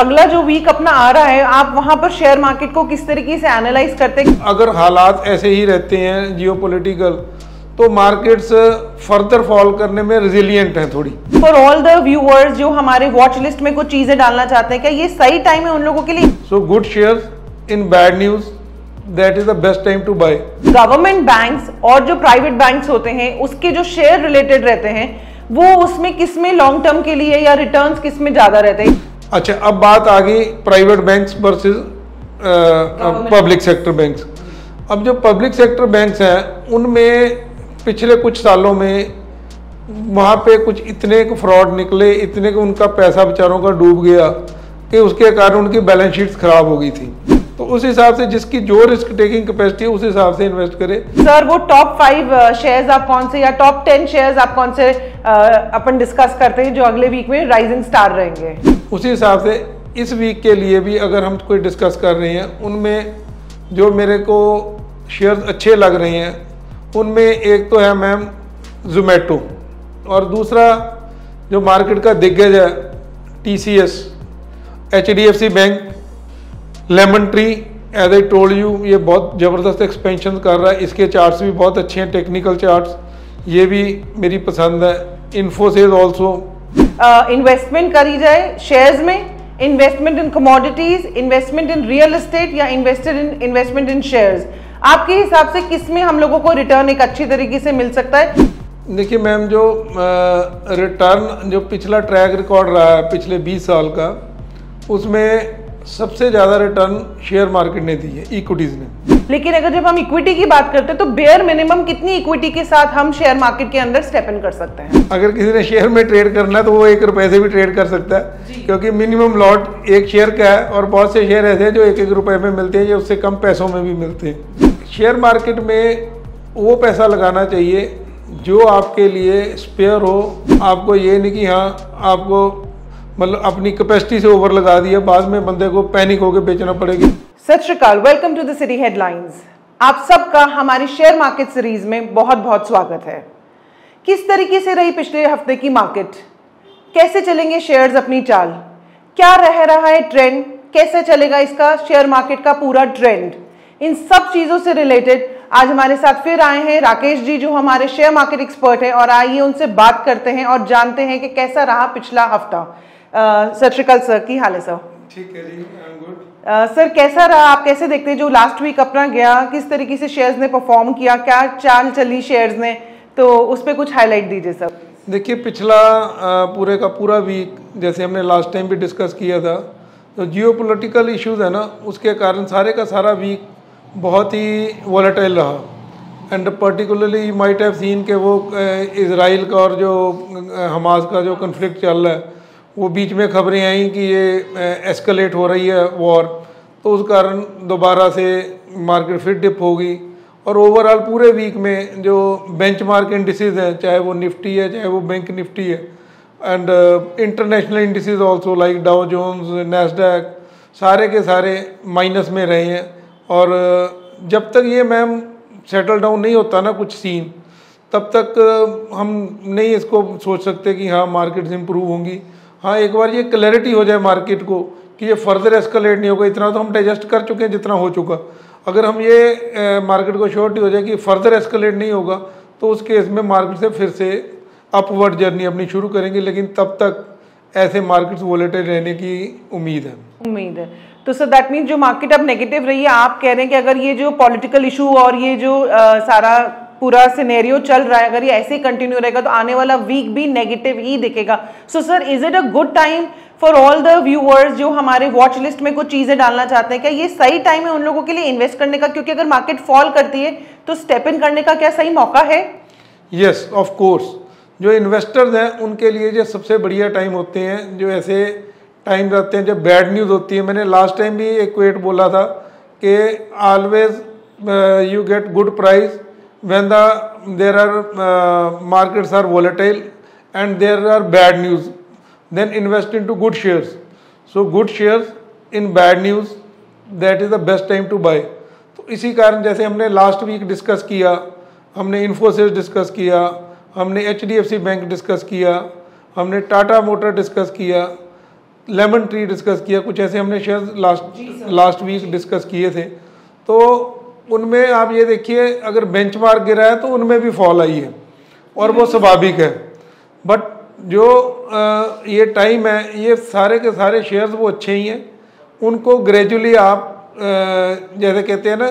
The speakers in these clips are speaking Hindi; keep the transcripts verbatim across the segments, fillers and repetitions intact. अगला जो वीक अपना आ रहा है, आप वहां पर शेयर मार्केट को किस तरीके से एनालाइज करते हैं? अगर हालात ऐसे ही रहते हैं जियोपॉलिटिकल, तो मार्केट्स फर्दर फॉल करने में रेजिलिएंट है थोड़ी। फॉर ऑल द व्यूअर्स जो हमारे वॉच लिस्ट में कुछ चीजें डालना चाहते हैं, क्या ये सही टाइम है उन लोगों के लिए? So good shares in bad news, that is the best time to buy. Government banks और जो प्राइवेट बैंक्स होते हैं उसके जो शेयर रिलेटेड रहते हैं, वो उसमें किसमें लॉन्ग टर्म के लिए या रिटर्न्स किसमें ज्यादा रहते हैं? अच्छा, अब बात आ गई private banks versus public sector banks. अब जो पब्लिक सेक्टर बैंक्स हैं उनमें पिछले कुछ सालों में वहाँ पे कुछ इतने के फ्रॉड निकले, इतने के उनका पैसा बेचारों का डूब गया कि उसके कारण उनकी बैलेंस शीट्स खराब हो गई थी। तो उस हिसाब से जिसकी जो रिस्क टेकिंग कैपेसिटी है उस हिसाब से इन्वेस्ट करे। सर, वो टॉप फाइव शेयर्स आप कौन से या टॉप टेन शेयर्स आप कौन से अपन डिस्कस करते हैं जो अगले वीक में राइजिंग स्टार रहेंगे? उसी हिसाब से इस वीक के लिए भी अगर हम कोई डिस्कस कर रहे हैं, उनमें जो मेरे को शेयर्स अच्छे लग रहे हैं उनमें एक तो है मैम Zomato, और दूसरा जो मार्केट का दिग्गज है T C S, H D F C bank, lemon tree. As I told you, ये बहुत ज़बरदस्त एक्सपेंशन कर रहा है, इसके चार्ट्स भी बहुत अच्छे हैं, टेक्निकल चार्ट्स, ये भी मेरी पसंद है। Infosys also. इन्वेस्टमेंट करी जाए शेयर्स में, investment in commodities, investment in real estate या invested in investment in shares, आपके हिसाब से किसमें हम लोगों को रिटर्न एक अच्छी तरीके से मिल सकता है? देखिए मैम, जो रिटर्न जो पिछला ट्रैक रिकॉर्ड रहा है पिछले बीस साल का, उसमें सबसे ज़्यादा रिटर्न शेयर मार्केट ने दी है, इक्विटीज़ ने। लेकिन अगर जब हम इक्विटी की बात करते हैं तो बेयर मिनिमम कितनी इक्विटी के साथ हम शेयर मार्केट के अंदर स्टेप इन कर सकते हैं? अगर किसी ने शेयर में ट्रेड करना है तो वो एक रुपए से भी ट्रेड कर सकता है, क्योंकि मिनिमम लॉट एक शेयर का है और बहुत से शेयर ऐसे हैं जो एक एक रुपए में मिलते हैं या उससे कम पैसों में भी मिलते हैं। शेयर मार्केट में वो पैसा लगाना चाहिए जो आपके लिए स्पेयर हो। आपको ये नहीं कि हाँ आपको मतलब अपनी कैपेसिटी से ओवर लगा दिया, बाद में बंदे को पैनिक होकर बेचना पड़ेगी। Sat Shri Akal, welcome to the city headlines. आप सबका हमारी शेयर मार्केट सीरीज में बहुत बहुत स्वागत है। किस तरीके से रही पिछले हफ्ते की मार्केट, कैसे चलेंगे शेयर्स अपनी चाल, क्या रह रहा है ट्रेंड, कैसे चलेगा इसका शेयर मार्केट का पूरा ट्रेंड, इन सब चीज़ों से रिलेटेड आज हमारे साथ फिर आए हैं राकेश जी जो हमारे शेयर मार्केट एक्सपर्ट हैं, और आइए उनसे बात करते हैं और जानते हैं कि कैसा रहा पिछला हफ्ता। सत श्री अकाल सर, की हाल है सर? ठीक है जी, आई एम गुड। सर, कैसा रहा, आप कैसे देखते हैं जो लास्ट वीक अपना गया, किस तरीके से शेयर्स ने परफॉर्म किया, क्या चाल चली शेयर्स ने, तो उस पर कुछ हाईलाइट दीजिए सर। देखिए, पिछला पूरे का पूरा वीक जैसे हमने लास्ट टाइम भी डिस्कस किया था, तो जियोपॉलिटिकल इश्यूज है ना, उसके कारण सारे का सारा वीक बहुत ही वॉलेटाइल रहा। And particularly you might have seen के वो इसराइल का और जो हमास का जो कन्फ्लिक्ट चल रहा है, वो बीच में खबरें आई कि ये एस्केलेट हो रही है वॉर, तो उस कारण दोबारा से मार्केट फिर डिप होगी। और ओवरऑल पूरे वीक में जो बेंचमार्क इंडिसेज हैं, चाहे वो निफ्टी है चाहे वो बैंक निफ्टी है, and international indices also like Dow Jones, Nasdaq, सारे के सारे माइनस में रहे हैं। और जब तक ये मैम सेटल डाउन नहीं होता ना कुछ सीन, तब तक हम नहीं इसको सोच सकते कि हाँ मार्केट्स इम्प्रूव होंगी। हाँ, एक बार ये क्लैरिटी हो जाए मार्केट को कि ये फर्दर एस्केलेट नहीं होगा, इतना तो हम डाइजेस्ट कर चुके हैं जितना हो चुका। अगर हम ये मार्केट को श्योरिटी हो जाए कि फर्दर एस्केलेट नहीं होगा, तो उस केस में मार्केट से फिर से अपवर्ड जर्नी अपनी शुरू करेंगे। लेकिन तब तक ऐसे मार्केट्स वोलेटाइल रहने की उम्मीद है उम्मीद है तो सर दैट मीन्स जो मार्केट अब नेगेटिव रही है, आप कह रहे हैं कि अगर ये जो पॉलिटिकल इशू और ये जो आ, सारा पूरा सिनेरियो चल रहा है, अगर ये ऐसे ही कंटिन्यू रहेगा तो आने वाला वीक भी नेगेटिव ही दिखेगा। So sir, is it a good time for all the viewers जो हमारे वॉच लिस्ट में कुछ चीज़ें डालना चाहते हैं, क्या ये सही टाइम है उन लोगों के लिए इन्वेस्ट करने का, क्योंकि अगर मार्केट फॉल करती है तो स्टेप इन करने का क्या सही मौका है? यस ऑफ कोर्स, जो इन्वेस्टर्स हैं उनके लिए ये सबसे बढ़िया टाइम होते हैं, जो ऐसे टाइम रहते हैं जब बैड न्यूज़ होती है। मैंने लास्ट टाइम भी एक क्वेट बोला था कि always you get good price when the there are markets are volatile and there are bad news, then invest in to good shares. So good shares in bad news, that is the best time to buy. तो इसी कारण जैसे हमने लास्ट वीक डिस्कस किया, हमने इन्फोसिस डिस्कस किया, हमने H D F C bank discuss किया, हमने टाटा मोटर डिस्कस किया, लेमन ट्री डिस्कस किया, कुछ ऐसे हमने shares last last week discuss किए थे। तो उनमें आप ये देखिए अगर बेंचमार्क गिरा है तो उनमें भी फॉल आई है और वो स्वाभाविक है। बट जो आ, ये टाइम है, ये सारे के सारे शेयर्स वो अच्छे ही हैं, उनको ग्रेजुअली आप आ, जैसे कहते हैं ना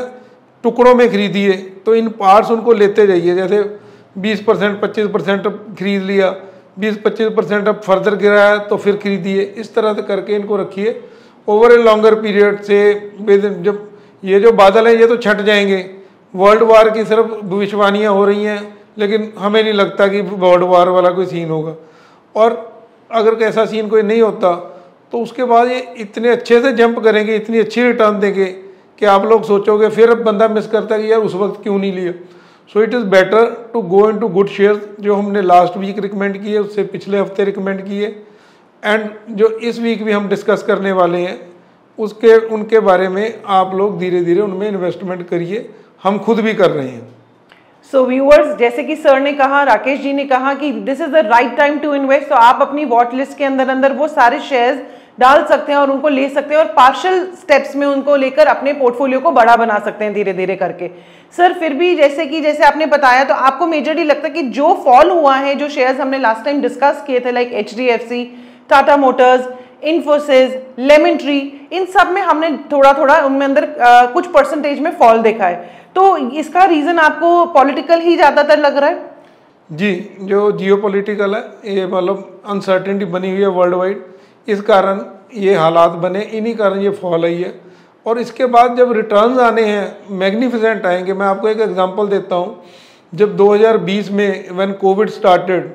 टुकड़ों में खरीदिए, तो इन पार्ट्स उनको लेते जाइए। जैसे बीस परसेंट पच्चीस परसेंट खरीद लिया, बीस पच्चीस परसेंट अब फर्दर गिरा है तो फिर खरीदिए, इस तरह से करके इनको रखिए ओवर ए लॉन्गर पीरियड से। जब ये जो बादल हैं ये तो छट जाएंगे, वर्ल्ड वार की सिर्फ भविष्यवाणियाँ हो रही हैं, लेकिन हमें नहीं लगता कि वर्ल्ड वार वाला कोई सीन होगा। और अगर कैसा सीन कोई नहीं होता तो उसके बाद ये इतने अच्छे से जंप करेंगे, इतनी अच्छी रिटर्न देंगे कि आप लोग सोचोगे फिर अब बंदा मिस करता है कि यार उस वक्त क्यों नहीं लिया। So it is better to go in to good shares, जो हमने लास्ट वीक रिकमेंड किए, उससे पिछले हफ्ते रिकमेंड किए, एंड जो इस वीक भी हम डिस्कस करने वाले हैं उसके उनके बारे में आप लोग धीरे धीरे उनमें इन्वेस्टमेंट करिए, हम खुद भी कर रहे हैं। सो व्यूअर्स, जैसे कि सर ने कहा, राकेश जी ने कहा कि this is the right time to invest, तो आप अपनी वॉच लिस्ट के अंदर अंदर वो सारे शेयर्स डाल सकते हैं और उनको ले सकते हैं और पार्शियल स्टेप्स में उनको लेकर अपने पोर्टफोलियो को बड़ा बना सकते हैं धीरे धीरे करके। सर फिर भी जैसे कि जैसे आपने बताया, तो आपको मेजरली लगता है कि जो फॉल हुआ है, जो शेयर्स हमने लास्ट टाइम डिस्कस किए थे like H D F C, Tata motors, Infosys, lemon tree, इन सब में हमने थोड़ा थोड़ा उनमें अंदर आ, कुछ परसेंटेज में फॉल देखा है, तो इसका रीज़न आपको पॉलिटिकल ही ज़्यादातर लग रहा है? जी, जो जियो पॉलिटिकल है, ये मतलब अनसर्टेनिटी बनी हुई है वर्ल्ड वाइड, इस कारण ये हालात बने, इन्हीं कारण ये फॉल आई है। और इसके बाद जब रिटर्न्स आने हैं मैग्निफिसेंट आएंगे। मैं आपको एक एग्जांपल देता हूँ, जब दो हज़ार बीस में when Covid started,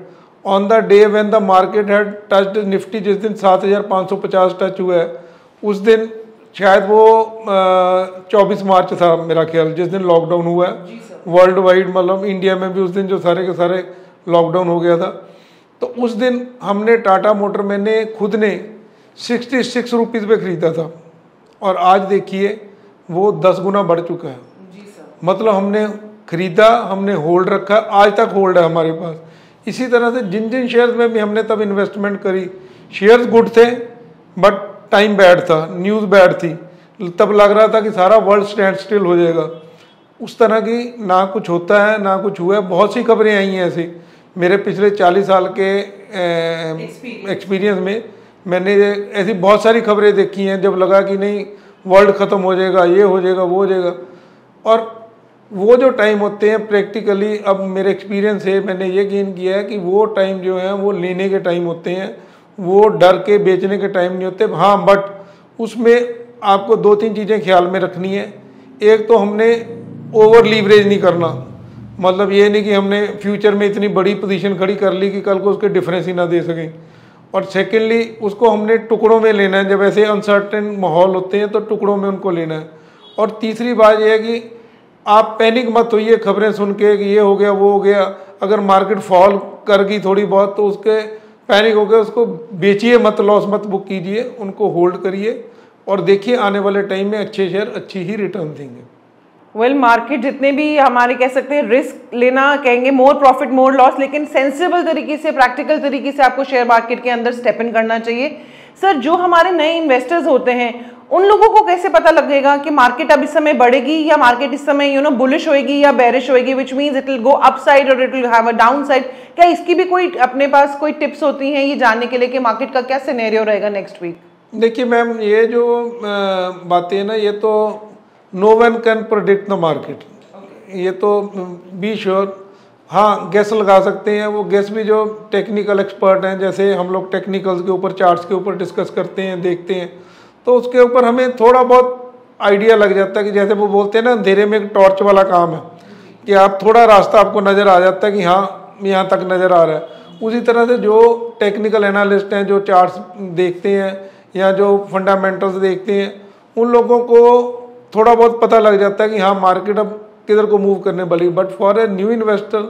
on the day when the market had touched Nifty, जिस दिन सात हज़ार पाँच सौ पचास टच हुआ है, उस दिन शायद वो चौबीस मार्च था मेरा ख्याल, जिस दिन लॉकडाउन हुआ है वर्ल्ड वाइड, मतलब इंडिया में भी उस दिन जो सारे के सारे लॉकडाउन हो गया था, तो उस दिन हमने टाटा मोटर मैंने खुद ने सिक्सटी सिक्स रुपीज़ पे ख़रीदा था और आज देखिए वो दस गुना बढ़ चुका है। जी सर, मतलब हमने ख़रीदा, हमने होल्ड रखा, आज तक होल्ड है हमारे पास। इसी तरह से जिन जिन शेयर्स में भी हमने तब इन्वेस्टमेंट करी, शेयर्स गुड थे बट टाइम बैड था, न्यूज़ बैड थी, तब लग रहा था कि सारा वर्ल्ड स्टैंड स्टिल हो जाएगा, उस तरह की ना कुछ होता है ना कुछ हुआ है। बहुत सी खबरें आई हैं ऐसी, मेरे पिछले चालीस साल के एक्सपीरियंस में मैंने ऐसी बहुत सारी खबरें देखी हैं, जब लगा कि नहीं वर्ल्ड ख़त्म हो जाएगा, ये हो जाएगा, वो हो जाएगा, और वो जो टाइम होते हैं प्रैक्टिकली, अब मेरे एक्सपीरियंस से मैंने ये गेन किया है कि वो टाइम जो है वो लेने के टाइम होते हैं, वो डर के बेचने के टाइम नहीं होते। हाँ, बट उसमें आपको दो तीन चीज़ें ख्याल में रखनी है। एक तो हमने ओवर लीवरेज नहीं करना, मतलब ये नहीं कि हमने फ्यूचर में इतनी बड़ी पोजीशन खड़ी कर ली कि कल को उसके डिफरेंस ही ना दे सकें। और सेकेंडली, उसको हमने टुकड़ों में लेना है, जब ऐसे अनसर्टेन माहौल होते हैं तो टुकड़ों में उनको लेना है। और तीसरी बात यह है कि आप पैनिक मत होइए खबरें सुन के कि ये हो गया वो हो गया, अगर मार्केट फॉल कर गई थोड़ी बहुत तो उसके पैनिक हो गया, उसको बेचिए मत, लॉस मत बुक कीजिए, उनको होल्ड करिए और देखिए आने वाले टाइम में अच्छे शेयर अच्छी ही रिटर्न देंगे। वेल well, मार्केट जितने भी हमारे कह सकते हैं रिस्क लेना कहेंगे, मोर प्रॉफिट मोर लॉस, लेकिन सेंसिबल तरीके से, प्रैक्टिकल तरीके से आपको शेयर मार्केट के अंदर स्टेप इन करना चाहिए। सर, जो हमारे नए इन्वेस्टर्स होते हैं उन लोगों को कैसे पता लगेगा कि मार्केट अब इस समय बढ़ेगी या मार्केट इस समय यू नो बुलिश होएगी या बेरिश होएगी, which means it will go upside और it will have a downside? क्या इसकी भी कोई अपने पास कोई टिप्स होती हैं ये जानने के लिए कि मार्केट का क्या सिनेरियो रहेगा नेक्स्ट वीक? देखिए मैम, ये जो बातें हैं ना, ये तो no one can predict the market, ये तो बी श्योर sure, हाँ गैस लगा सकते हैं, वो गैस भी जो टेक्निकल एक्सपर्ट हैं, जैसे हम लोग टेक्निकल्स के ऊपर चार्ट्स के ऊपर डिस्कस करते हैं, देखते हैं, तो उसके ऊपर हमें थोड़ा बहुत आइडिया लग जाता है कि जैसे वो बोलते हैं ना अंधेरे में एक टॉर्च वाला काम है कि आप थोड़ा रास्ता आपको नज़र आ जाता है कि हाँ यहाँ तक नज़र आ रहा है। उसी तरह से जो टेक्निकल एनालिस्ट हैं, जो चार्ट्स देखते हैं या जो फंडामेंटल्स देखते हैं, उन लोगों को थोड़ा बहुत पता लग जाता है कि हाँ मार्केट अब किधर को मूव करने वाली। But for a new investor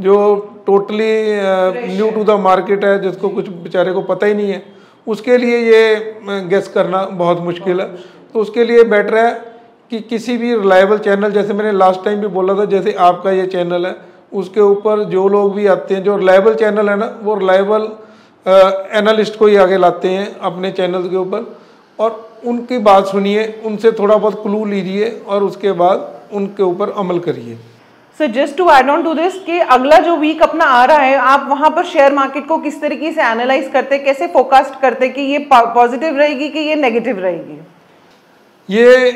जो totally new to the market है, जिसको कुछ बेचारे को पता ही नहीं है, उसके लिए ये गेस करना बहुत मुश्किल है। तो उसके लिए बेटर है कि किसी भी रिलायबल चैनल, जैसे मैंने लास्ट टाइम भी बोला था, जैसे आपका ये चैनल है उसके ऊपर जो लोग भी आते हैं, जो रिलायबल चैनल है ना, वो रिलायबल एनालिस्ट को ही आगे लाते हैं अपने चैनल के ऊपर, और उनकी बात सुनिए, उनसे थोड़ा बहुत क्लू लीजिए और उसके बाद उनके ऊपर अमल करिए। Sir, just to add on to this कि अगला जो वीक अपना आ रहा है, आप वहाँ पर शेयर मार्केट को किस तरीके से एनालाइज करते, कैसे फोकास्ट करते कि ये पॉजिटिव रहेगी कि ये नेगेटिव रहेगी? ये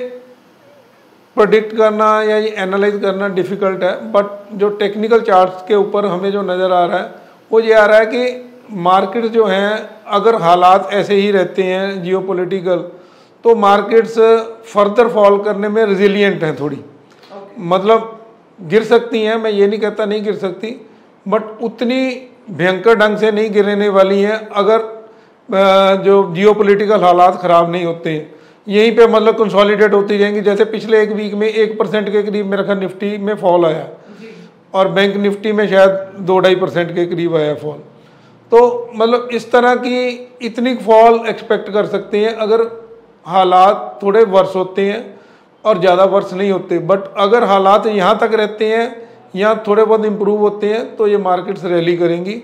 प्रेडिक्ट करना या ये एनालाइज करना डिफ़िकल्ट है, बट जो टेक्निकल चार्ट्स के ऊपर हमें जो नज़र आ रहा है वो ये आ रहा है कि मार्केट जो हैं, अगर हालात ऐसे ही रहते हैं जियोपॉलिटिकल, तो मार्केट्स फर्दर फॉल करने में रिजिलियंट हैं थोड़ी। okay. मतलब गिर सकती हैं, मैं ये नहीं कहता नहीं गिर सकती, बट उतनी भयंकर ढंग से नहीं गिरने वाली हैं अगर जो जियोपॉलिटिकल हालात ख़राब नहीं होते हैं। यहीं पे मतलब कंसोलिडेट होती जाएंगी। जैसे पिछले एक वीक में एक परसेंट के करीब मेरा ख्याल निफ्टी में फॉल आया, और बैंक निफ्टी में शायद दो ढाई परसेंट के करीब आया फॉल। तो मतलब इस तरह की इतनी फॉल एक्सपेक्ट कर सकते हैं अगर हालात थोड़े वर्स होते हैं, और ज़्यादा वर्स नहीं होते। बट अगर हालात यहाँ तक रहते हैं या थोड़े बहुत इम्प्रूव होते हैं तो ये मार्केट्स रैली करेंगी।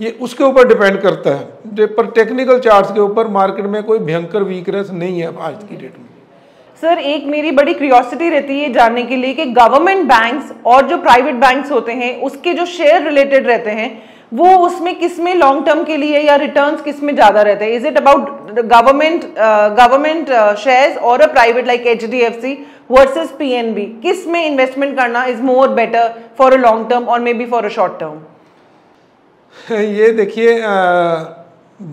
ये उसके ऊपर डिपेंड करता है, जो पर टेक्निकल चार्ट्स के ऊपर मार्केट में कोई भयंकर वीकनेस नहीं है आज की डेट में। सर, एक मेरी बड़ी क्यूरियोसिटी रहती है जानने के लिए कि गवर्नमेंट बैंक्स और जो प्राइवेट बैंक्स होते हैं उसके जो शेयर रिलेटेड रहते हैं वो उसमें किस में लॉन्ग टर्म के लिए या रिटर्न्स किस में ज़्यादा रहते हैं? Is it about government government shares और a private like H D F C versus P N B? किस में इन्वेस्टमेंट करना is more better for a long term और maybe for a short term? ये देखिए,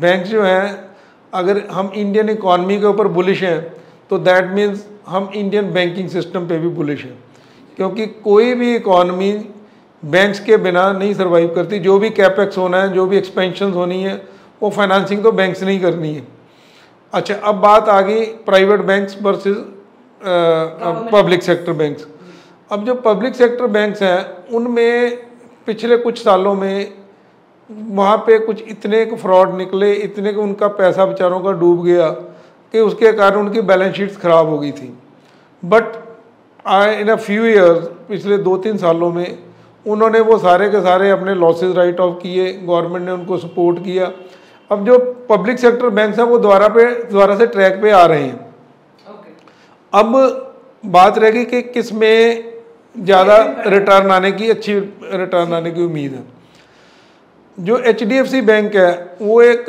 बैंक जो हैं, अगर हम इंडियन इकॉनमी के ऊपर बुलिश हैं तो दैट मीन्स हम इंडियन बैंकिंग सिस्टम पे भी बुलिश हैं, क्योंकि कोई भी इकॉनमी बैंक्स के बिना नहीं सर्वाइव करती। जो भी कैपेक्स होना है, जो भी एक्सपेंशन होनी है, वो फाइनेंसिंग तो बैंक्स नहीं करनी है। अच्छा, अब बात आ गई private banks versus public sector banks. अब जो पब्लिक सेक्टर बैंक्स हैं उनमें पिछले कुछ सालों में वहाँ पे कुछ इतने को फ्रॉड निकले, इतने को उनका पैसा बेचारों का डूब गया कि उसके कारण उनकी बैलेंस शीट्स ख़राब हो गई थी। But in a few years, पिछले दो तीन सालों में उन्होंने वो सारे के सारे अपने लॉसेस राइट ऑफ किए, गवर्नमेंट ने उनको सपोर्ट किया। अब जो पब्लिक सेक्टर बैंक्स हैं वो द्वारा पे द्वारा से ट्रैक पे आ रहे हैं। okay. अब बात रहेगी कि किस में ज़्यादा रिटर्न आने की, अच्छी रिटर्न आने की उम्मीद है। जो H D F C bank है वो एक,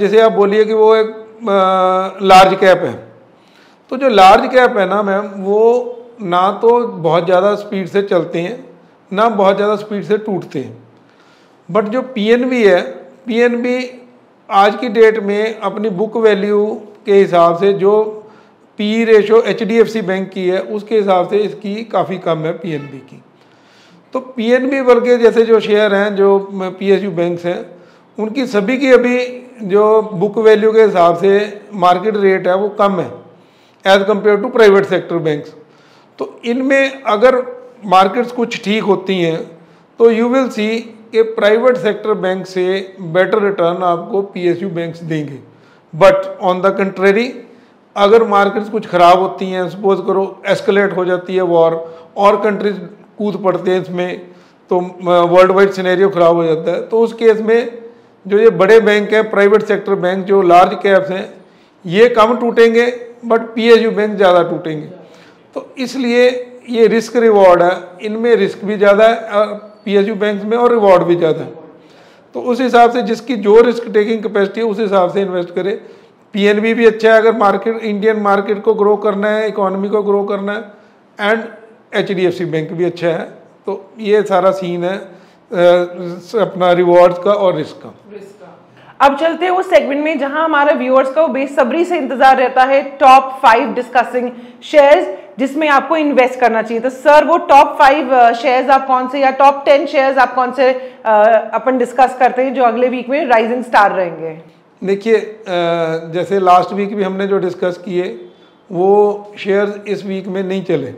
जैसे आप बोलिए कि वो एक लार्ज कैप है, तो जो लार्ज कैप है ना मैम, वो ना तो बहुत ज़्यादा स्पीड से चलते हैं, ना बहुत ज़्यादा स्पीड से टूटते हैं। बट जो पी एन बी है, पी एन बी आज की डेट में अपनी बुक वैल्यू के हिसाब से, जो P ratio H D F C bank की है उसके हिसाब से इसकी काफ़ी कम है पी एन बी की। तो पीएनबी बल्कि जैसे जो शेयर हैं, जो पीएसयू बैंक्स हैं, उनकी सभी की अभी जो बुक वैल्यू के हिसाब से मार्केट रेट है वो कम है as compare to private sector banks. तो इनमें अगर मार्केट्स कुछ ठीक होती हैं तो यू विल सी कि प्राइवेट सेक्टर बैंक से बेटर रिटर्न आपको पीएसयू बैंक्स देंगे। बट ऑन द कंट्रेरी, अगर मार्केट्स कुछ ख़राब होती हैं, सपोज करो एस्केलेट हो जाती है वॉर और कंट्रीज कूद पड़ते हैं इसमें, तो वर्ल्ड वाइड सिनेरियो ख़राब हो जाता है। तो उस केस में जो ये बड़े बैंक हैं, प्राइवेट सेक्टर बैंक जो लार्ज कैप्स हैं, ये कम टूटेंगे, बट पीएसयू बैंक ज़्यादा टूटेंगे। तो इसलिए ये रिस्क रिवॉर्ड है, इनमें रिस्क भी ज़्यादा है पीएसयू बैंक में और रिवॉर्ड भी ज़्यादा है। तो उस हिसाब से जिसकी जो रिस्क टेकिंग कैपेसिटी है उस हिसाब से इन्वेस्ट करे। पीएनबी भी अच्छा है अगर मार्केट, इंडियन मार्केट को ग्रो करना है, इकोनॉमी को ग्रो करना है, and H D F C bank भी अच्छा है। तो ये सारा सीन है अपना रिवॉर्ड का और रिस्क का। अब चलते हैं उस सेगमेंट में जहां हमारे व्यूअर्स का वो बेसब्री से इंतजार रहता है, टॉप फाइव डिस्कसिंग शेयर्स जिसमें आपको इन्वेस्ट करना चाहिए। तो सर, वो टॉप फाइव शेयर्स आप कौन से, या टॉप टेन शेयर्स आप कौन से अपन डिस्कस करते हैं जो अगले वीक में राइजिंग स्टार रहेंगे? देखिए, जैसे लास्ट वीक भी हमने जो डिस्कस किए वो शेयर्स इस वीक में नहीं चले,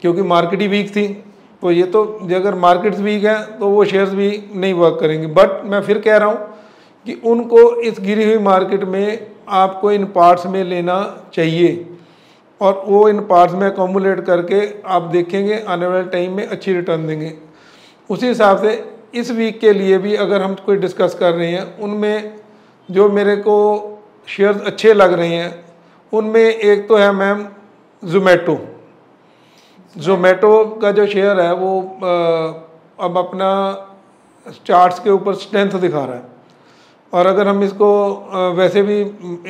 क्योंकि मार्केट ही वीक थी। तो ये तो अगर मार्केट्स वीक हैं तो वो शेयर्स भी नहीं वर्क करेंगे। बट मैं फिर कह रहा हूँ कि उनको इस गिरी हुई मार्केट में आपको इन पार्ट्स में लेना चाहिए, और वो इन पार्ट्स में अकोमुलेट करके आप देखेंगे आने वाले टाइम में अच्छी रिटर्न देंगे। उसी हिसाब से इस वीक के लिए भी अगर हम कोई डिस्कस कर रहे हैं, उनमें जो मेरे को शेयर्स अच्छे लग रहे हैं उनमें एक तो है मैम ज़ोमैटो। ज़ोमैटो का जो शेयर है वो अब अपना चार्ट्स के ऊपर स्ट्रेंथ दिखा रहा है, और अगर हम इसको वैसे भी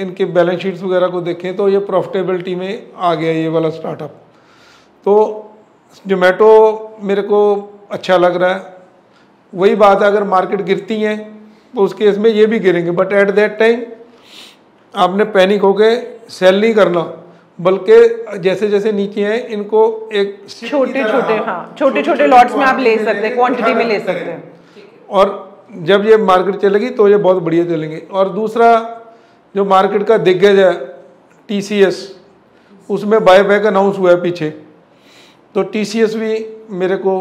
इनके बैलेंस शीट्स वगैरह को देखें तो ये प्रॉफिटेबिलिटी में आ गया ये वाला स्टार्टअप। तो ज़ोमैटो मेरे को अच्छा लग रहा है। वही बात है, अगर मार्केट गिरती है तो उस केस में ये भी गिरेंगे, बट एट दैट टाइम आपने पैनिक होके सेल नहीं करना, बल्कि जैसे जैसे नीचे है इनको एक छोटे छोटे हाँ छोटे छोटे लॉट्स में आप ले सकते हैं, क्वांटिटी में ले सकते हैं, और जब ये मार्केट चलेगी तो ये बहुत बढ़िया चलेंगे। और दूसरा जो मार्केट का दिग्गज है टीसीएस, उसमें बायबैक अनाउंस हुआ है पीछे, तो टीसीएस भी मेरे को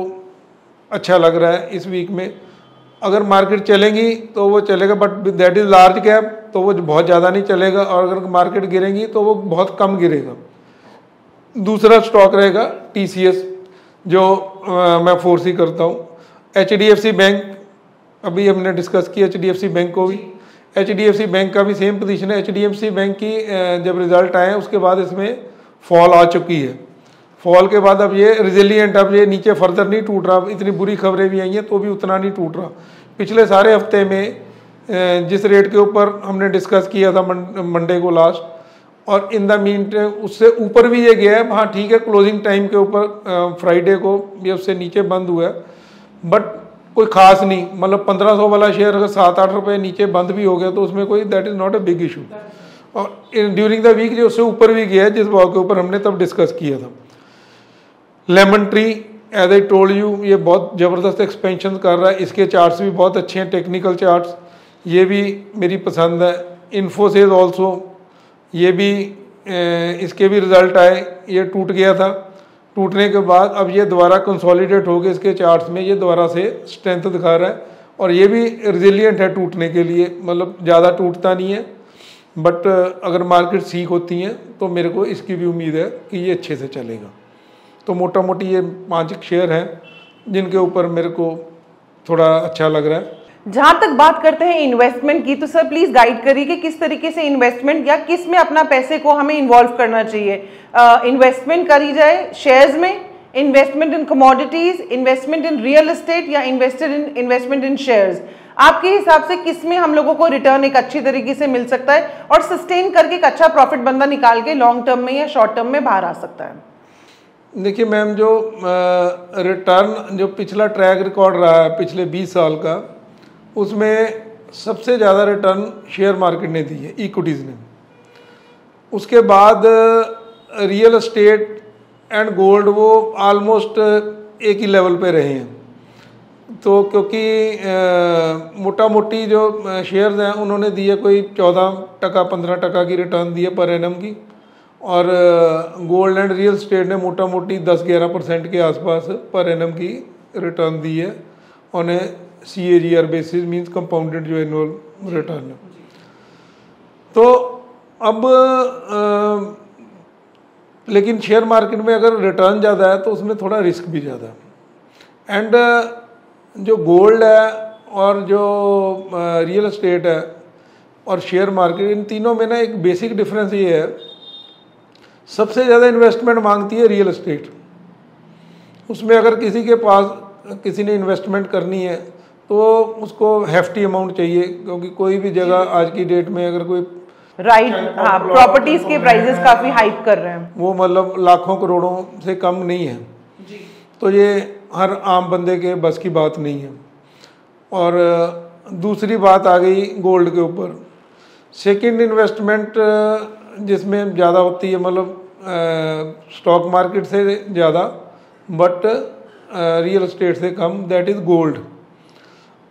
अच्छा लग रहा है इस वीक में। अगर मार्केट चलेगी तो वो चलेगा, but that is large cap, तो वो बहुत ज़्यादा नहीं चलेगा, और अगर मार्केट गिरेगी तो वो बहुत कम गिरेगा। दूसरा स्टॉक रहेगा टीसीएस, जो आ, मैं फोर्सी करता हूँ। एचडीएफसी बैंक अभी हमने डिस्कस किया, एचडीएफसी बैंक को भी, एचडीएफसी बैंक का भी सेम पोजीशन है। एचडीएफसी बैंक की जब रिज़ल्ट आए उसके बाद इसमें फॉल आ चुकी है, फॉल के बाद अब ये रिजिलियंट, अब ये नीचे फर्दर नहीं टूट रहा। इतनी बुरी खबरें भी आई हैं तो भी उतना नहीं टूट रहा। पिछले सारे हफ्ते में जिस रेट के ऊपर हमने डिस्कस किया था मंडे को लास्ट, और इन द मीन उससे ऊपर भी ये गया है, हाँ ठीक है, क्लोजिंग टाइम के ऊपर फ्राइडे को ये उससे नीचे बंद हुआ है, बट कोई ख़ास नहीं। मतलब पंद्रह सौ वाला शेयर अगर सात आठ रुपये नीचे बंद भी हो गया तो उसमें कोई that is not a big issue. और ड्यूरिंग द वीक जो उससे ऊपर भी गया है, जिस भाव के ऊपर हमने तब डिस्कस किया था। Lemon tree, as I told you, ये बहुत ज़बरदस्त एक्सपेंशन कर रहा है, इसके चार्ट्स भी बहुत अच्छे हैं, टेक्निकल चार्ट्स, ये भी मेरी पसंद है। इन्फोसिस ऑल्सो, ये भी ए, इसके भी रिज़ल्ट आए, ये टूट गया था, टूटने के बाद अब ये दोबारा कंसोलिडेट हो गए, इसके चार्ट्स में ये दोबारा से स्ट्रेंथ दिखा रहा है, और ये भी रिजिलियंट है टूटने के लिए, मतलब ज़्यादा टूटता नहीं है, बट अगर मार्केट सीख होती हैं तो मेरे को इसकी भी उम्मीद है कि ये अच्छे से चलेगा। तो मोटा मोटी ये पांच शेयर हैं जिनके ऊपर मेरे को थोड़ा अच्छा लग रहा है। जहां तक बात करते हैं इन्वेस्टमेंट की, तो सर प्लीज गाइड करिए कि किस तरीके से इन्वेस्टमेंट या किस में अपना पैसे को हमें इन्वॉल्व करना चाहिए। इन्वेस्टमेंट करी जाए शेयर्स में, investment in commodities, investment in real estate, या invested in investment in shares. आपके हिसाब से किस में हम लोगों को रिटर्न एक अच्छी तरीके से मिल सकता है और सस्टेन करके एक अच्छा प्रॉफिट बंदा निकाल के लॉन्ग टर्म में या शॉर्ट टर्म में बाहर आ सकता है? देखिए मैम, जो रिटर्न जो पिछला ट्रैक रिकॉर्ड रहा है पिछले बीस साल का, उसमें सबसे ज़्यादा रिटर्न शेयर मार्केट ने दी है, इक्विटीज़ ने। उसके बाद रियल एस्टेट एंड गोल्ड वो आलमोस्ट एक ही लेवल पे रहे हैं, तो क्योंकि मोटा मोटी जो शेयर्स हैं उन्होंने दिए कोई चौदह टका पंद्रह टका की रिटर्न दी है पर एनम की, और गोल्ड एंड रियल स्टेट ने मोटा मोटी दस ग्यारह परसेंट के आसपास पर एनम की रिटर्न दी है on a C A G R basis, means compounded जो एनुअल रिटर्न है। तो अब आ, लेकिन शेयर मार्केट में अगर रिटर्न ज़्यादा है तो उसमें थोड़ा रिस्क भी ज़्यादा है, एंड जो गोल्ड है और जो रियल स्टेट है और शेयर मार्केट, इन तीनों में ना एक बेसिक डिफरेंस ये है, सबसे ज़्यादा इन्वेस्टमेंट मांगती है रियल एस्टेट। उसमें अगर किसी के पास किसी ने इन्वेस्टमेंट करनी है तो उसको हेफ्टी अमाउंट चाहिए, क्योंकि कोई भी जगह आज की डेट में अगर कोई राइट हाँ प्रॉपर्टीज़ के प्राइसेस काफ़ी हाइप कर रहे हैं, वो मतलब लाखों करोड़ों से कम नहीं है जी। तो ये हर आम बंदे के बस की बात नहीं है। और दूसरी बात आ गई गोल्ड के ऊपर, सेकेंड इन्वेस्टमेंट जिसमें ज़्यादा होती है, मतलब स्टॉक मार्केट से ज़्यादा बट रियल एस्टेट से कम, दैट इज़ गोल्ड।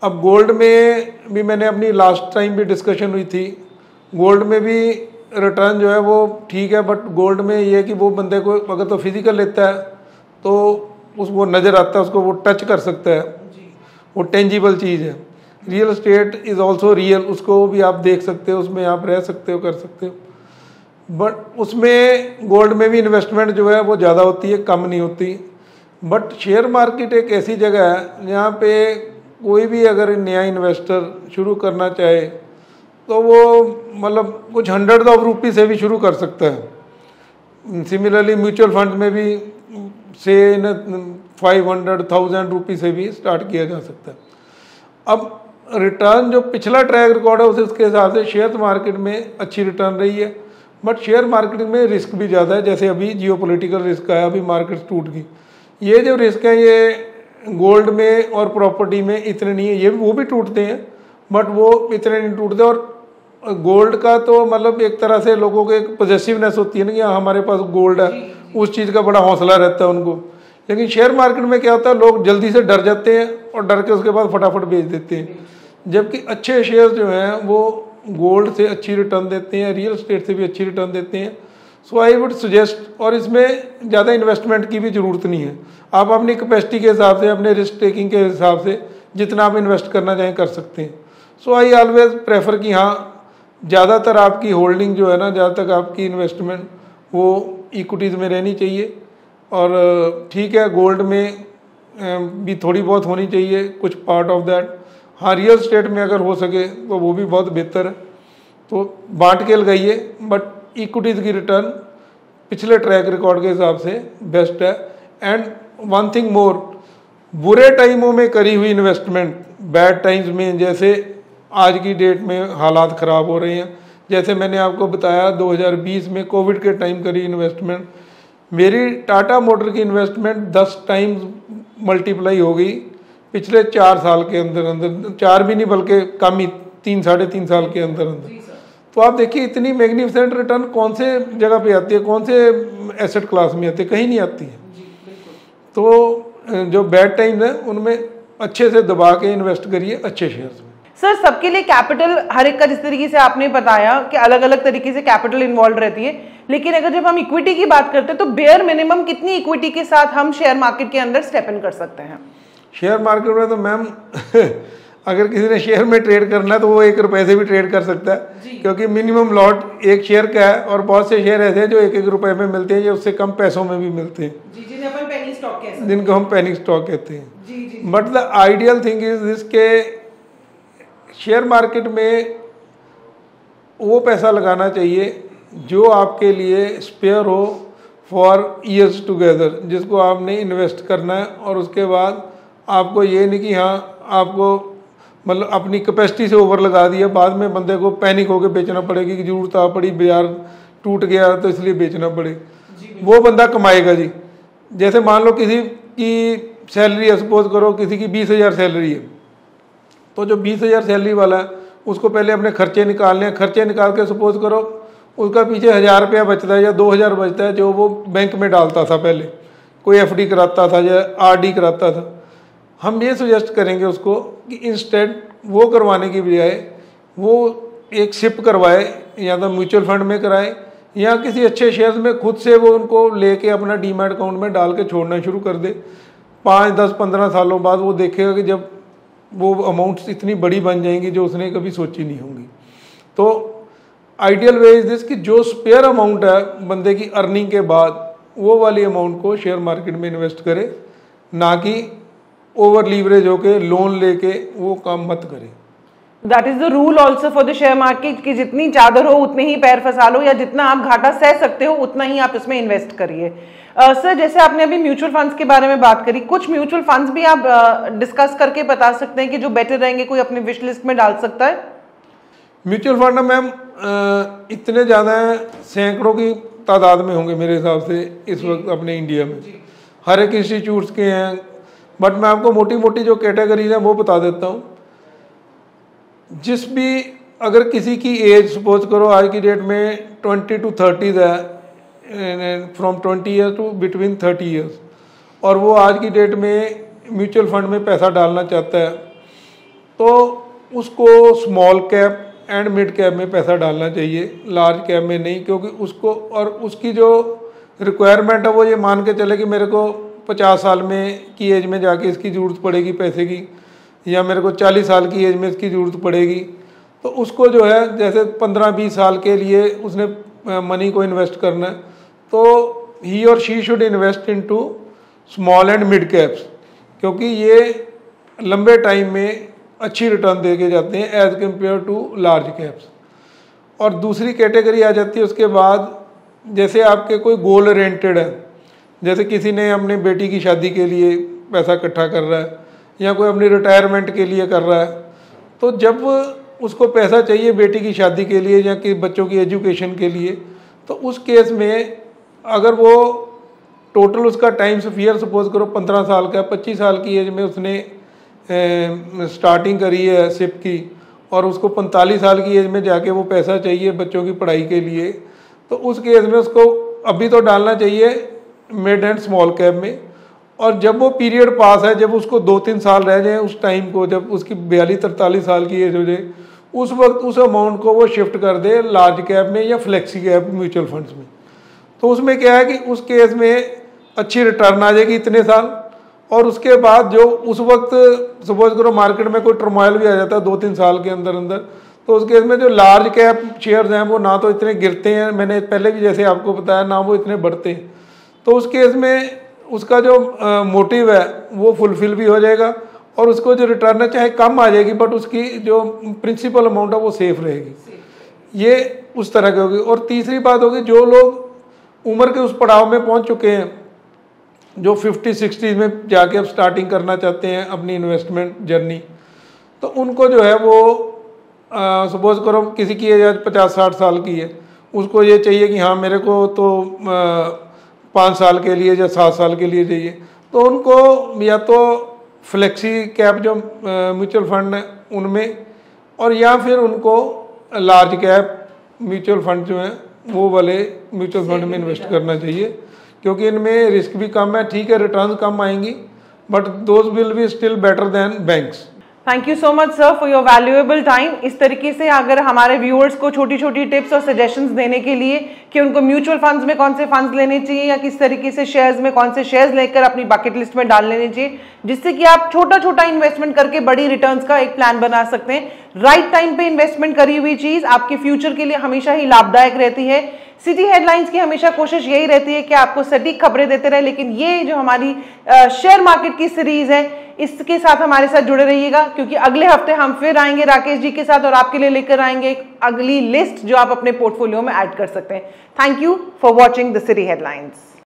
अब गोल्ड में भी मैंने अपनी लास्ट टाइम भी डिस्कशन हुई थी, गोल्ड में भी रिटर्न जो है वो ठीक है, बट गोल्ड में ये है कि वो बंदे को अगर तो फिज़िकल लेता है तो उस वो नज़र आता है, उसको वो टच कर सकता है, वो टेंजिबल चीज़ है। Real estate is also real, उसको भी आप देख सकते हो, उसमें आप रह सकते हो, कर सकते हो, बट उसमें गोल्ड में भी इन्वेस्टमेंट जो है वो ज़्यादा होती है, कम नहीं होती। बट शेयर मार्केट एक ऐसी जगह है जहाँ पे कोई भी अगर नया इन्वेस्टर शुरू करना चाहे तो वो मतलब कुछ हंड्रेड ऑफ रुपी से भी शुरू कर सकता है। सिमिलरली म्यूचुअल फंड में भी से न फाइव हंड्रेड थाउजेंड रुपी से भी स्टार्ट किया जा सकता है। अब रिटर्न जो पिछला ट्रैक रिकॉर्ड है उसे उसके हिसाब से शेयर मार्केट में अच्छी रिटर्न रही है, बट शेयर मार्केट में रिस्क भी ज़्यादा है। जैसे अभी जियोपॉलिटिकल रिस्क आया, अभी मार्केट टूट गई, ये जो रिस्क है ये गोल्ड में और प्रॉपर्टी में इतने नहीं है। ये वो भी टूटते हैं बट वो इतने नहीं टूटते। और गोल्ड का तो मतलब एक तरह से लोगों के एक पजेसिवनेस होती है ना कि हमारे पास गोल्ड है, उस चीज़ का बड़ा हौसला रहता है उनको। लेकिन शेयर मार्केट में क्या होता है, लोग जल्दी से डर जाते हैं और डर के उसके बाद फटाफट बेच देते हैं। जबकि अच्छे शेयर जो हैं वो गोल्ड से अच्छी रिटर्न देते हैं, रियल इस्टेट से भी अच्छी रिटर्न देते हैं। सो आई वुड सजेस्ट, और इसमें ज़्यादा इन्वेस्टमेंट की भी ज़रूरत नहीं है। आप अपनी कैपेसिटी के हिसाब से, अपने रिस्क टेकिंग के हिसाब से जितना आप इन्वेस्ट करना चाहें कर सकते हैं। सो आई ऑलवेज प्रेफर कि हाँ, ज़्यादातर आपकी होल्डिंग जो है ना, ज़्यादा तक आपकी इन्वेस्टमेंट वो इक्विटीज़ में रहनी चाहिए। और ठीक है, गोल्ड में भी थोड़ी बहुत होनी चाहिए, कुछ पार्ट ऑफ दैट। हाँ, रियल स्टेट में अगर हो सके तो वो भी बहुत बेहतर है। तो बांट के लगाइए, बट इक्विटीज़ की रिटर्न पिछले ट्रैक रिकॉर्ड के हिसाब से बेस्ट है। एंड वन थिंग मोर, बुरे टाइमों में करी हुई इन्वेस्टमेंट, बैड टाइम्स में, जैसे आज की डेट में हालात ख़राब हो रहे हैं, जैसे मैंने आपको बताया दो हज़ार बीस में कोविड के टाइम करी इन्वेस्टमेंट, मेरी टाटा मोटर की इन्वेस्टमेंट दस टाइम्स मल्टीप्लाई हो गई पिछले चार साल के अंदर अंदर, चार भी नहीं बल्कि कम ही, तीन साढ़े तीन साल के अंदर अंदर। तो आप देखिए इतनी मैग्निफिसेंट रिटर्न कौन से जगह पे आती है, कौन से एसेट क्लास में आती है, कहीं नहीं आती है। तो जो बैड टाइम है उनमें अच्छे से दबा के इन्वेस्ट करिए अच्छे शेयर्स में। सर, सबके लिए कैपिटल हर एक का, जिस तरीके से आपने बताया कि अलग अलग तरीके से कैपिटल इन्वॉल्व रहती है, लेकिन अगर जब हम इक्विटी की बात करते हैं तो बेयर मिनिमम कितनी इक्विटी के साथ हम शेयर मार्केट के अंदर स्टेप इन कर सकते हैं? शेयर मार्केट में तो मैम अगर किसी ने शेयर में ट्रेड करना है तो वो एक रुपए से भी ट्रेड कर सकता है, क्योंकि मिनिमम लॉट एक शेयर का है। और बहुत से शेयर ऐसे हैं जो एक एक रुपए में मिलते हैं या उससे कम पैसों में भी मिलते हैं, जी, जिन्हें अपन पेनी स्टॉक कहते हैं, जिनको हम पेनी स्टॉक कहते हैं। But the ideal thing is this के शेयर मार्केट में वो पैसा लगाना चाहिए जो आपके लिए स्पेयर हो फॉर ईयर्स टुगेदर, जिसको आपने इन्वेस्ट करना है। और उसके बाद आपको ये नहीं कि हाँ आपको मतलब अपनी कैपेसिटी से ओवर लगा दिया, बाद में बंदे को पैनिक होकर बेचना पड़ेगी कि जरूरत आ पड़ी, बाजार टूट गया तो इसलिए बेचना पड़े। वो बंदा कमाएगा जी। जैसे मान लो किसी की सैलरी है, सपोज करो किसी की बीस हज़ार सैलरी है, तो जो बीस हज़ार सैलरी वाला है उसको पहले अपने खर्चे निकालने हैं। खर्चे निकाल के सपोज करो उसका पीछे हज़ार रुपया बचता है या दो हज़ार बचता है जो वो बैंक में डालता था, पहले कोई एफ डी कराता था या आर डी कराता था। हम ये सजेस्ट करेंगे उसको कि इंस्टेंट वो करवाने की बजाय वो एक सिप करवाए, या तो म्यूचुअल फंड में कराए या किसी अच्छे शेयर्स में खुद से वो उनको लेके अपना डीमैट अकाउंट में डाल के छोड़ना शुरू कर दे। पाँच दस पंद्रह सालों बाद वो देखेगा कि जब वो अमाउंट्स इतनी बड़ी बन जाएंगी जो उसने कभी सोची नहीं होंगी। तो आइडियल वे इज दिस कि जो स्पेयर अमाउंट है बंदे की अर्निंग के बाद, वो वाली अमाउंट को शेयर मार्केट में इन्वेस्ट करे, ना कि ओवर लीवरेज होके लोन लेके वो काम मत करें। That is the rule also for the share market कि जितनी चादर हो उतने ही पैर फंसा लो, या जितना आप घाटा सह सकते हो उतना ही आप इसमें इन्वेस्ट करिए। सर uh, जैसे आपने अभी म्यूचुअल फंड्स के बारे में बात करी, कुछ म्यूचुअल फंड्स भी आप डिस्कस uh, करके बता सकते हैं कि जो बेटर रहेंगे, कोई अपने विश लिस्ट में डाल सकता है? म्यूचुअल फंड मैम इतने ज़्यादा हैं, सैकड़ों की तादाद में होंगे मेरे हिसाब से इस वक्त अपने इंडिया में, हर एक इंस्टीट्यूट्स के हैं। बट मैं आपको मोटी मोटी जो कैटेगरीज हैं वो बता देता हूँ। जिस भी अगर किसी की एज सपोज करो आज की डेट में ट्वेंटी टू थर्टीज़ है, from twenty years to between thirty years, और वो आज की डेट में म्यूचुअल फंड में पैसा डालना चाहता है, तो उसको small cap and mid cap में पैसा डालना चाहिए, लार्ज कैप में नहीं। क्योंकि उसको और उसकी जो रिक्वायरमेंट है वो ये मान के चले कि मेरे को पचास साल में की एज में जाके इसकी ज़रूरत पड़ेगी पैसे की, या मेरे को चालीस साल की एज में इसकी ज़रूरत पड़ेगी। तो उसको जो है जैसे पंद्रह बीस साल के लिए उसने मनी को इन्वेस्ट करना है, तो ही और she should invest into small and mid caps, क्योंकि ये लंबे टाइम में अच्छी रिटर्न दे के जाते हैं as compare to large caps. और दूसरी कैटेगरी आ जाती है उसके बाद, जैसे आपके कोई गोल ओरिएंटेड है, जैसे किसी ने अपने बेटी की शादी के लिए पैसा इकट्ठा कर रहा है या कोई अपनी रिटायरमेंट के लिए कर रहा है, तो जब उसको पैसा चाहिए बेटी की शादी के लिए या कि बच्चों की एजुकेशन के लिए, तो उस केस में अगर वो टोटल उसका टाइम स्फीयर सपोज करो पंद्रह साल का, पच्चीस साल की एज में उसने ए, स्टार्टिंग करी है सिप की और उसको पैंतालीस साल की एज में जाके वो पैसा चाहिए बच्चों की पढ़ाई के लिए, तो उस केस में उसको अभी तो डालना चाहिए मिड एंड स्मॉल कैप में। और जब वो पीरियड पास है, जब उसको दो तीन साल रह जाए उस टाइम को, जब उसकी बयालीस तरतालीस साल की एज हो जाए, उस वक्त उस अमाउंट को वो शिफ्ट कर दे लार्ज कैप में या फ्लेक्सी कैप म्यूचुअल फंड्स में। तो उसमें क्या है कि उस केस में अच्छी रिटर्न आ जाएगी इतने साल, और उसके बाद जो उस वक्त सपोज करो मार्केट में कोई टर्मोइल भी आ जाता है दो तीन साल के अंदर अंदर, तो उस केस में जो लार्ज कैप शेयर्स हैं वो ना तो इतने गिरते हैं, मैंने पहले भी जैसे आपको बताया, ना वो इतने बढ़ते हैं। तो उस केस में उसका जो मोटिव है वो फुलफिल भी हो जाएगा और उसको जो रिटर्न है चाहे कम आ जाएगी बट उसकी जो प्रिंसिपल अमाउंट है वो सेफ रहेगी। ये उस तरह की होगी। और तीसरी बात होगी जो लोग उम्र के उस पड़ाव में पहुंच चुके हैं, जो फिफ्टी सिक्सटीज़ में जाके अब स्टार्टिंग करना चाहते हैं अपनी इन्वेस्टमेंट जर्नी, तो उनको जो है वो सपोज करो किसी की एज पचास साठ साल की है, उसको ये चाहिए कि हाँ मेरे को तो पाँच साल के लिए या सात साल के लिए चाहिए, तो उनको या तो फ्लेक्सी कैप जो म्यूचुअल फंड है उनमें, और या फिर उनको लार्ज कैप म्यूचुअल फंड जो हैं वो वाले म्यूचुअल फंड में इन्वेस्ट करना चाहिए, क्योंकि इनमें रिस्क भी कम है। ठीक है, रिटर्न कम आएंगी but those will be still better than banks. Thank you so much sir for your valuable time. इस तरीके से अगर हमारे व्यूअर्स को छोटी छोटी टिप्स और सजेशंस देने के लिए कि उनको म्यूचुअल फंड्स में कौन से फंड्स लेने चाहिए या किस तरीके से शेयर्स में कौन से शेयर्स लेकर अपनी बकेट लिस्ट में डाल लेने चाहिए, जिससे कि आप छोटा छोटा इन्वेस्टमेंट करके बड़ी रिटर्न्स का एक प्लान बना सकते हैं। राइट टाइम पे इन्वेस्टमेंट करी हुई चीज़ आपके फ्यूचर के लिए हमेशा ही लाभदायक रहती है। सिटी हेडलाइंस की हमेशा कोशिश यही रहती है कि आपको सटीक खबरें देते रहे, लेकिन ये जो हमारी शेयर मार्केट की सीरीज है इसके साथ हमारे साथ जुड़े रहिएगा, क्योंकि अगले हफ्ते हम फिर आएंगे राकेश जी के साथ और आपके लिए लेकर आएंगे एक अगली लिस्ट जो आप अपने पोर्टफोलियो में ऐड कर सकते हैं। Thank you for watching the city headlines.